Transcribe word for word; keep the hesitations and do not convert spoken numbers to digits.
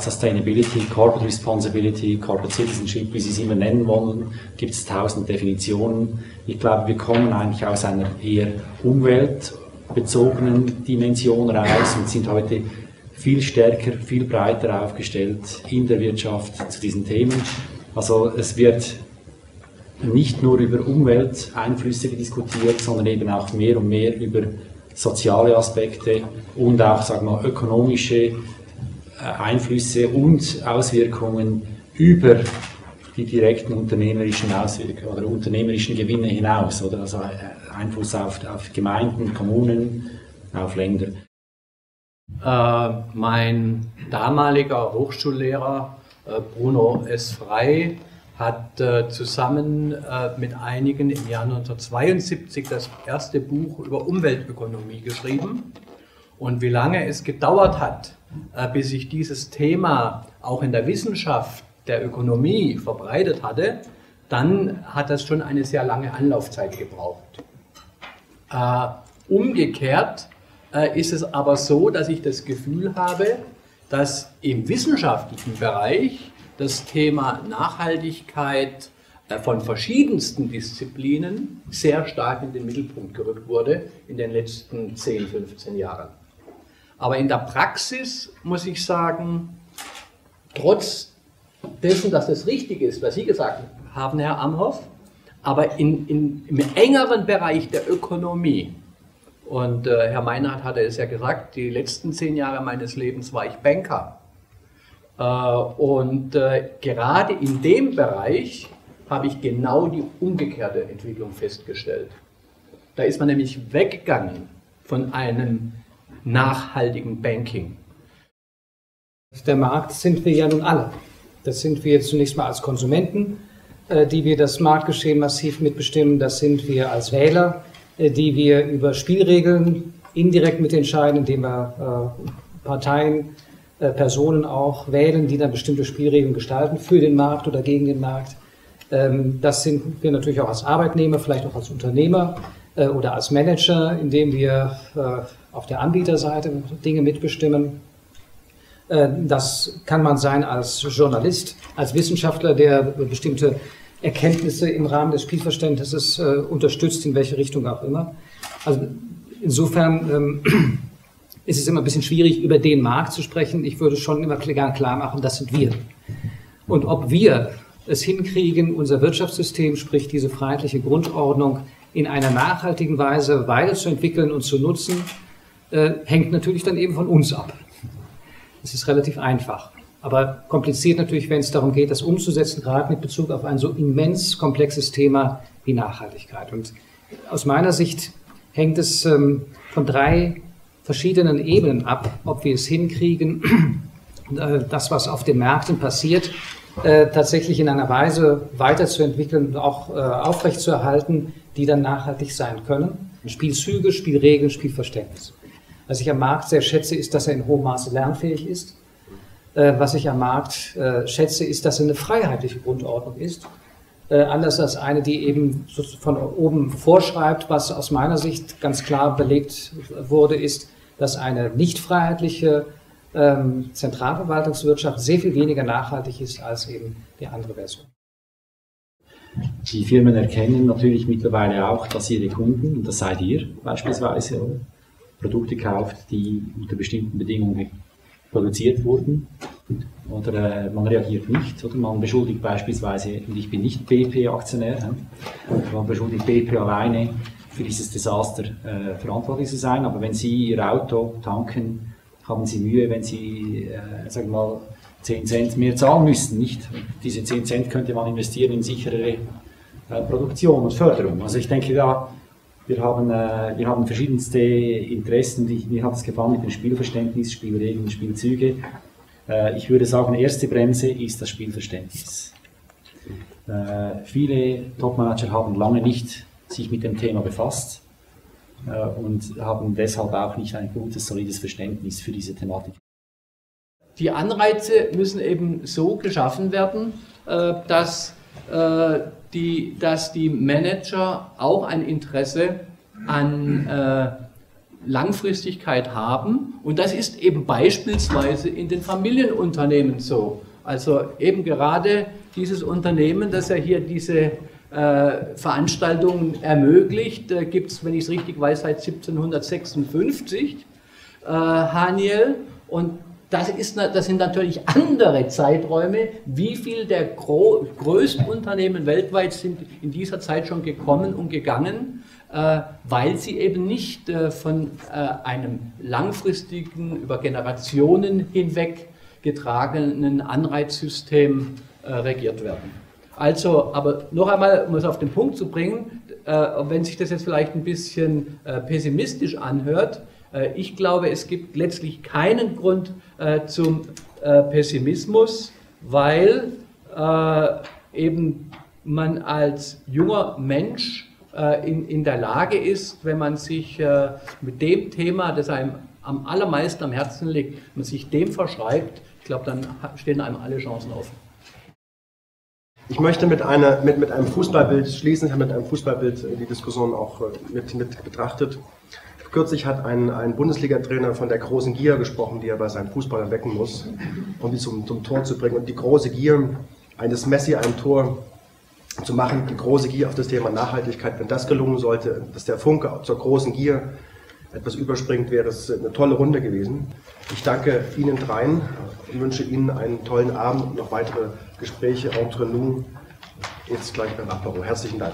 Sustainability, Corporate Responsibility, Corporate Citizenship, wie Sie es immer nennen wollen, gibt es tausend Definitionen. Ich glaube, wir kommen eigentlich aus einer eher umweltbezogenen Dimension raus und sind heute viel stärker, viel breiter aufgestellt in der Wirtschaft zu diesen Themen. Also es wird nicht nur über Umwelteinflüsse diskutiert, sondern eben auch mehr und mehr über soziale Aspekte und auch, sagen wir mal, ökonomische Einflüsse und Auswirkungen über die direkten unternehmerischen Auswirkungen oder unternehmerischen Gewinne hinaus, oder? Also Einfluss auf, auf Gemeinden, Kommunen, auf Länder. Äh, mein damaliger Hochschullehrer äh, Bruno S. Frey hat äh, zusammen äh, mit einigen im Jahr neunzehnhundertzweiundsiebzig das erste Buch über Umweltökonomie geschrieben. Und wie lange es gedauert hat, äh, bis sich dieses Thema auch in der Wissenschaft der Ökonomie verbreitet hatte, dann hat das schon eine sehr lange Anlaufzeit gebraucht. Äh, umgekehrt äh, ist es aber so, dass ich das Gefühl habe, dass im wissenschaftlichen Bereich das Thema Nachhaltigkeit von verschiedensten Disziplinen sehr stark in den Mittelpunkt gerückt wurde in den letzten zehn, fünfzehn Jahren. Aber in der Praxis muss ich sagen, trotz dessen, dass das richtig ist, was Sie gesagt haben, Herr Amhof, aber in, in, im engeren Bereich der Ökonomie, und äh, Herr Meinhardt hatte es ja gesagt, die letzten zehn Jahre meines Lebens war ich Banker. Und äh, gerade in dem Bereich habe ich genau die umgekehrte Entwicklung festgestellt. Da ist man nämlich weggegangen von einem nachhaltigen Banking. Der Markt sind wir ja nun alle. Das sind wir jetzt zunächst mal als Konsumenten, äh, die wir das Marktgeschehen massiv mitbestimmen. Das sind wir als Wähler, äh, die wir über Spielregeln indirekt mitentscheiden, indem wir äh, Parteien, Personen auch wählen, die dann bestimmte Spielregeln gestalten für den Markt oder gegen den Markt. Das sind wir natürlich auch als Arbeitnehmer, vielleicht auch als Unternehmer oder als Manager, indem wir auf der Anbieterseite Dinge mitbestimmen. Das kann man sein als Journalist, als Wissenschaftler, der bestimmte Erkenntnisse im Rahmen des Spielverständnisses unterstützt, in welche Richtung auch immer. Also insofern ist es immer ein bisschen schwierig, über den Markt zu sprechen. Ich würde schon immer klar machen, das sind wir. Und ob wir es hinkriegen, unser Wirtschaftssystem, sprich diese freiheitliche Grundordnung, in einer nachhaltigen Weise weiterzuentwickeln und zu nutzen, äh, hängt natürlich dann eben von uns ab. Das ist relativ einfach. Aber kompliziert natürlich, wenn es darum geht, das umzusetzen, gerade mit Bezug auf ein so immens komplexes Thema wie Nachhaltigkeit. Und aus meiner Sicht hängt es ähm, von drei verschiedenen Ebenen ab, ob wir es hinkriegen, das, was auf den Märkten passiert, tatsächlich in einer Weise weiterzuentwickeln und auch aufrechtzuerhalten, die dann nachhaltig sein können. Spielzüge, Spielregeln, Spielverständnis. Was ich am Markt sehr schätze, ist, dass er in hohem Maße lernfähig ist. Was ich am Markt schätze, ist, dass er eine freiheitliche Grundordnung ist. Anders als eine, die eben von oben vorschreibt. Was aus meiner Sicht ganz klar belegt wurde, ist, dass eine nicht freiheitliche ähm, Zentralverwaltungswirtschaft sehr viel weniger nachhaltig ist als eben die andere Version. Die Firmen erkennen natürlich mittlerweile auch, dass ihre Kunden, und das seid ihr beispielsweise, oder, Produkte kauft, die unter bestimmten Bedingungen produziert wurden. Oder äh, man reagiert nicht, oder man beschuldigt beispielsweise, und ich bin nicht B P-Aktionär, äh, man beschuldigt B P alleine für dieses Desaster äh, verantwortlich zu sein, aber wenn Sie Ihr Auto tanken, haben Sie Mühe, wenn Sie, äh, sagen wir mal, zehn Cent mehr zahlen müssen, nicht? Diese zehn Cent könnte man investieren in sichere äh, Produktion und Förderung. Also ich denke, da, wir haben, äh, wir haben verschiedenste Interessen, und ich, mir hat es gefallen mit dem Spielverständnis, Spielregeln, Spielzüge. Ich würde sagen, erste Bremse ist das Spielverständnis. Äh, viele Topmanager haben lange nicht sich mit dem Thema befasst äh, und haben deshalb auch nicht ein gutes, solides Verständnis für diese Thematik. Die Anreize müssen eben so geschaffen werden, äh, dass, äh, die, dass die Manager auch ein Interesse an äh, Langfristigkeit haben. Und das ist eben beispielsweise in den Familienunternehmen so. Also eben gerade dieses Unternehmen, das ja hier diese äh, Veranstaltungen ermöglicht, äh, gibt es, wenn ich es richtig weiß, seit siebzehnhundertsechsundfünfzig, äh, Haniel. Und das, ist, das sind natürlich andere Zeiträume, wie viel der Gro- größten Unternehmen weltweit sind in dieser Zeit schon gekommen und gegangen, äh, weil sie eben nicht äh, von äh, einem langfristigen, über Generationen hinweg getragenen Anreizsystem äh, regiert werden. Also, aber noch einmal, um es auf den Punkt zu bringen, äh, wenn sich das jetzt vielleicht ein bisschen äh, pessimistisch anhört, ich glaube, es gibt letztlich keinen Grund äh, zum äh, Pessimismus, weil äh, eben man als junger Mensch äh, in, in der Lage ist, wenn man sich äh, mit dem Thema, das einem am allermeisten am Herzen liegt, man sich dem verschreibt, ich glaube, dann stehen einem alle Chancen offen. Ich möchte mit, einer, mit, mit einem Fußballbild schließen. Ich habe mit einem Fußballbild die Diskussion auch mit, mit betrachtet. Kürzlich hat ein, ein Bundesliga-Trainer von der großen Gier gesprochen, die er bei seinem Fußball wecken muss, um die zum, zum Tor zu bringen. Und die große Gier eines Messi, ein Tor zu machen, die große Gier auf das Thema Nachhaltigkeit, wenn das gelungen sollte, dass der Funke zur großen Gier etwas überspringt, wäre das eine tolle Runde gewesen. Ich danke Ihnen dreien und wünsche Ihnen einen tollen Abend und noch weitere Gespräche entre nous. Jetzt gleich beim Apéro. Herzlichen Dank.